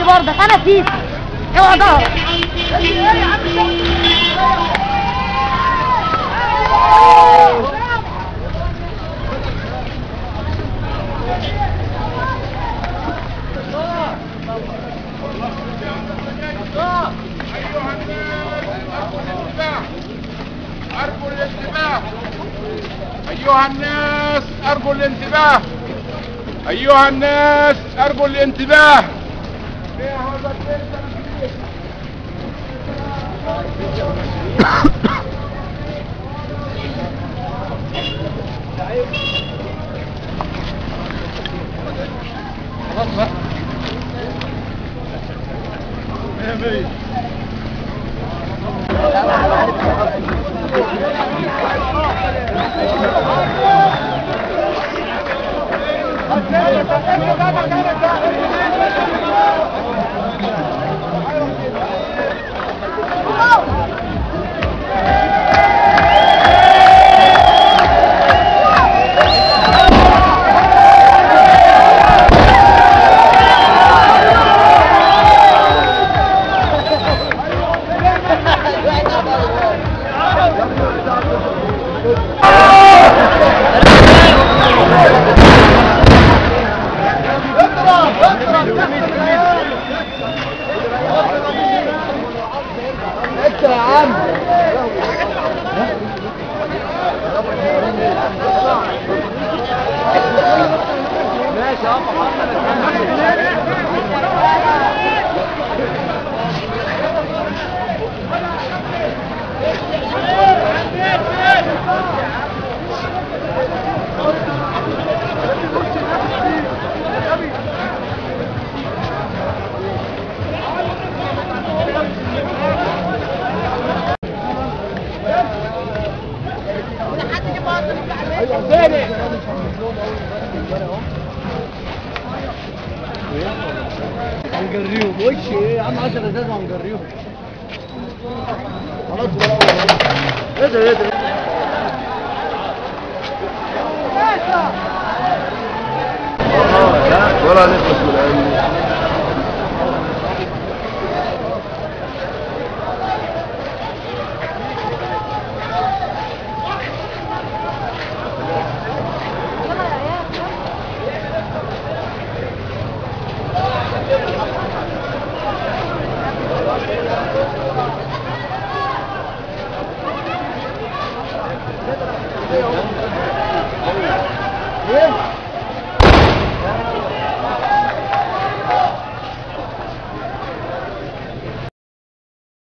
ايدي برضك، انا فيك اوعى ضهرك. أيها الناس أرجو الانتباه، أيها الناس أرجو الانتباه. هنجريهم وش ايه يا عم 10 ازاز وهنجريهم خلاص بقى. ايه ده ايه ده ولا نفس ولا Yeah.